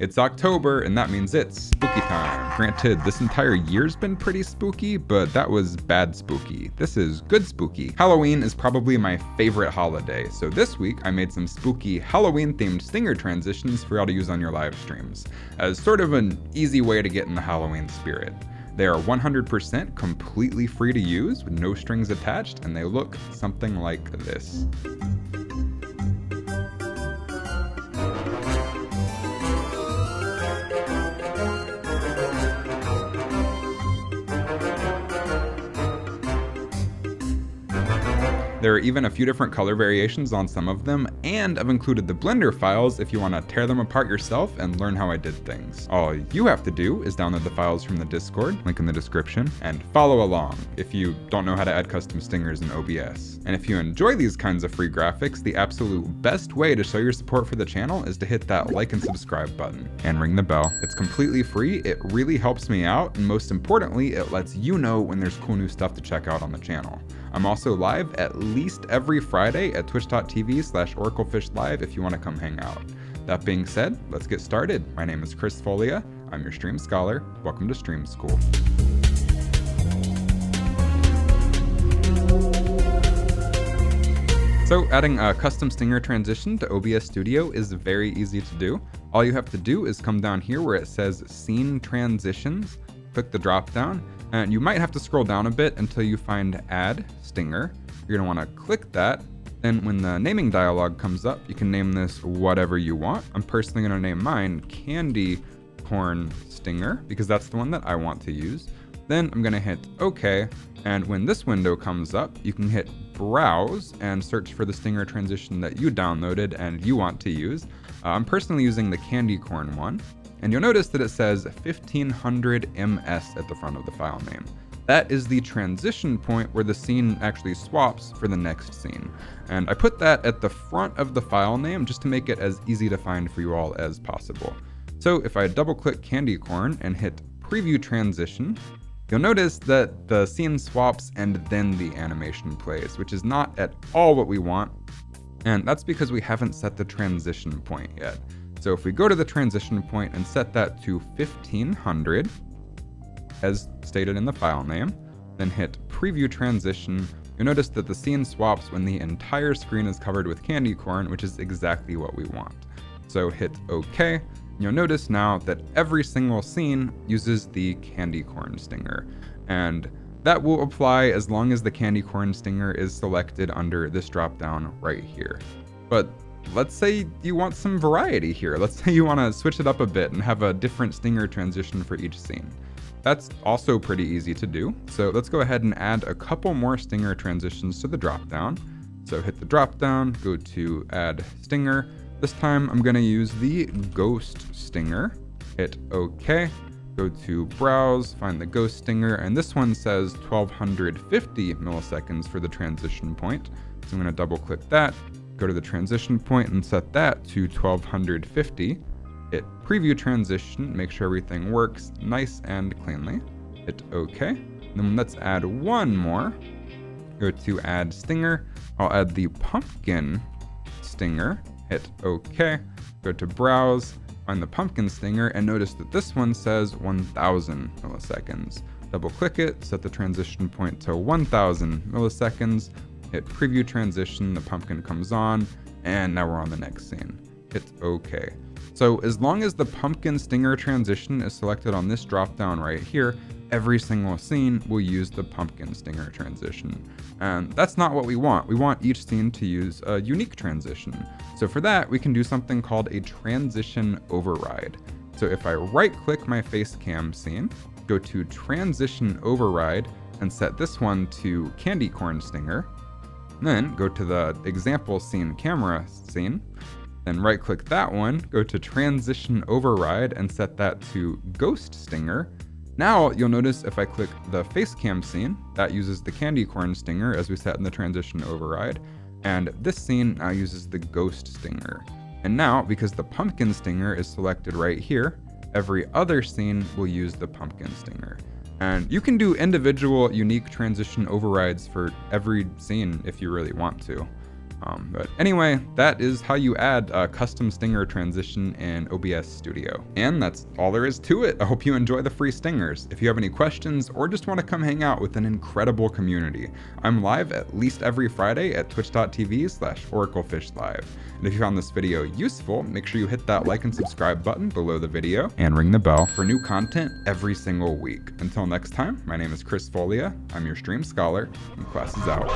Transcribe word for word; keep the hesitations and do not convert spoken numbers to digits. It's October, and that means it's spooky time. Granted, this entire year's been pretty spooky, but that was bad spooky. This is good spooky. Halloween is probably my favorite holiday, so this week I made some spooky Halloween-themed singer transitions for y'all to use on your live streams, as sort of an easy way to get in the Halloween spirit. They are one hundred percent completely free to use, with no strings attached, and they look something like this. There are even a few different color variations on some of them, and I've included the Blender files if you want to tear them apart yourself and learn how I did things. All you have to do is download the files from the Discord, link in the description, and follow along if you don't know how to add custom stingers in O B S. And if you enjoy these kinds of free graphics, the absolute best way to show your support for the channel is to hit that like and subscribe button, and ring the bell. It's completely free, it really helps me out, and most importantly, it lets you know when there's cool new stuff to check out on the channel. I'm also live at least every Friday at twitch dot t v slash oraclefish live if you want to come hang out. That being said, let's get started. My name is Chris Folea. I'm your stream scholar. Welcome to Stream School. So adding a custom stinger transition to O B S Studio is very easy to do. All you have to do is come down here where it says Scene Transitions, click the drop down, and you might have to scroll down a bit until you find Add Stinger. You're gonna wanna click that. Then when the naming dialog comes up, you can name this whatever you want. I'm personally gonna name mine Candy Corn Stinger because that's the one that I want to use. Then I'm gonna hit okay. And when this window comes up, you can hit browse and search for the stinger transition that you downloaded and you want to use. Uh, I'm personally using the Candy Corn one. And you'll notice that it says fifteen hundred M S at the front of the file name. That is the transition point where the scene actually swaps for the next scene. And I put that at the front of the file name just to make it as easy to find for you all as possible. So if I double click Candy Corn and hit Preview Transition, you'll notice that the scene swaps and then the animation plays, which is not at all what we want. And that's because we haven't set the transition point yet. So if we go to the transition point and set that to fifteen hundred, as stated in the file name, then hit Preview Transition, you'll notice that the scene swaps when the entire screen is covered with candy corn, which is exactly what we want. So hit OK. You'll notice now that every single scene uses the candy corn stinger, and that will apply as long as the candy corn stinger is selected under this dropdown right here. But let's say you want some variety here. Let's say you want to switch it up a bit and have a different stinger transition for each scene. That's also pretty easy to do. So let's go ahead and add a couple more stinger transitions to the dropdown. So hit the dropdown, go to add stinger. This time I'm gonna use the ghost stinger. Hit okay, go to browse, find the ghost stinger. And this one says twelve fifty milliseconds for the transition point. So I'm gonna double click that, go to the transition point and set that to twelve fifty. Hit preview transition, make sure everything works nice and cleanly. Hit okay. Then let's add one more. Go to add stinger. I'll add the pumpkin stinger. Hit okay. Go to browse, find the pumpkin stinger, and notice that this one says one thousand milliseconds. Double click it, set the transition point to one thousand milliseconds. Hit preview transition, the pumpkin comes on, and now we're on the next scene. Hit okay. So as long as the pumpkin stinger transition is selected on this dropdown right here, every single scene will use the pumpkin stinger transition. And that's not what we want. We want each scene to use a unique transition. So for that, we can do something called a transition override. So if I right click my face cam scene, go to transition override and set this one to candy corn stinger, then go to the example scene camera scene, then right click that one, go to transition override and set that to ghost stinger. Now you'll notice if I click the face cam scene, that uses the candy corn stinger as we set in the transition override. And this scene now uses the ghost stinger. And now because the pumpkin stinger is selected right here, every other scene will use the pumpkin stinger. And you can do individual unique transition overrides for every scene if you really want to. Um, but anyway, that is how you add a custom stinger transition in O B S Studio. And that's all there is to it. I hope you enjoy the free stingers. If you have any questions or just want to come hang out with an incredible community, I'm live at least every Friday at twitch dot t v slash oraclefish live. And if you found this video useful, make sure you hit that like and subscribe button below the video and ring the bell for new content every single week. Until next time, my name is Chris Folea. I'm your Stream Scholar, and class is out.